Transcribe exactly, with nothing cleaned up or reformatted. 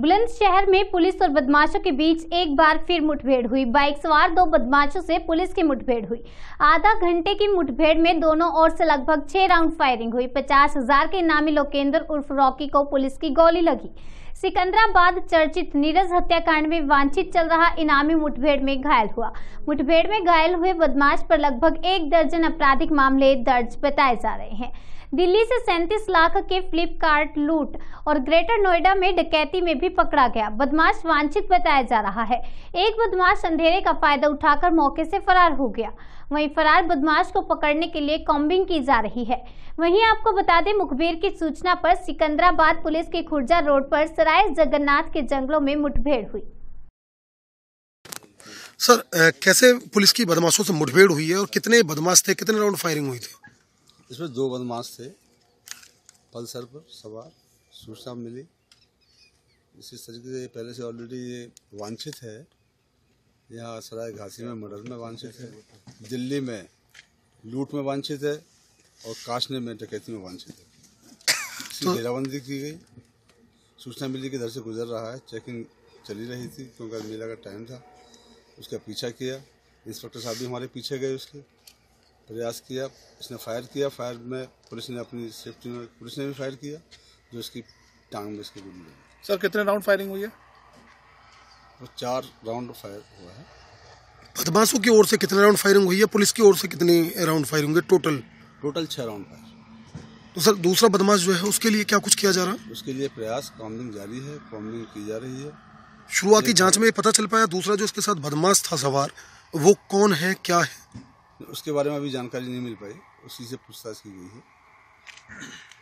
बुलंदशहर में पुलिस और बदमाशों के बीच एक बार फिर मुठभेड़ हुई। बाइक सवार दो बदमाशों से पुलिस की मुठभेड़ हुई। आधा घंटे की मुठभेड़ में दोनों ओर से लगभग छह राउंड फायरिंग हुई। पचास हजार के इनामी लोकेन्द्र उर्फ रॉकी को पुलिस की गोली लगी। सिकंदराबाद चर्चित नीरज हत्याकांड में वांछित चल रहा इनामी मुठभेड़ में घायल हुआ। मुठभेड़ में घायल हुए बदमाश पर लगभग एक दर्जन आपराधिक मामले दर्ज बताए जा रहे हैं। दिल्ली से सैंतीस लाख के फ्लिपकार्ट लूट और ग्रेटर नोएडा में डकैती में भी पकड़ा गया। बदमाश वांछित बताया जा रहा है। एक बदमाश अंधेरे का फायदा उठाकर मौके से फरार हो गया। वहीं फरार बदमाश को पकड़ने के लिए कॉम्बिंग की जा रही है। वहीं आपको बता दें, मुखबिर की सूचना पर सिकंदराबाद पुलिस के खुर्जा रोड पर सराय जगन्नाथ के जंगलों में मुठभेड़ हुई। सर, कैसे पुलिस की बदमाशों से मुठभेड़ हुई है और कितने बदमाश थे, कितने राउंड फायरिंग हुई थी? इसमें दो बदमाश थे, पल्सर पर सवार, सूचना मिली। इसी तरीके से पहले से ऑलरेडी ये वांछित है, यहाँ सराय घासी में मर्डर में वांछित है, दिल्ली में लूट में वांछित है और काशने में डकैती में वांछित है। इसकी घेराबंदी की गई। सूचना मिली कि इधर से गुजर रहा है, चेकिंग चली रही थी क्योंकि मेला का टाइम था। उसका पीछा किया, इंस्पेक्टर साहब भी हमारे पीछे गए, उसके प्रयास किया, इसने फायर किया। फायर में पुलिस ने अपनी सेफ्टी में पुलिस ने भी फायर किया, जो इसकी टांग में इसकी गोली लगी। सर, कितने राउंड फायरिंग हुई है? वो तो चार राउंड फायर हुआ है। बदमाशों की ओर से कितने राउंड फायरिंग हुई है, पुलिस की ओर से कितने राउंड फायरिंग हुई? टोटल टोटल छः राउंड फायर। तो सर, दूसरा बदमाश जो है उसके लिए क्या कुछ किया जा रहा है? उसके लिए प्रयास कॉम्बिंग जारी है, कॉम्बिंग की जा रही है। शुरुआती जाँच में पता चल पाया दूसरा जो उसके साथ बदमाश था सवार, वो कौन है, क्या है? उसके बारे में अभी जानकारी नहीं मिल पाई, उसी से पूछताछ की गई है।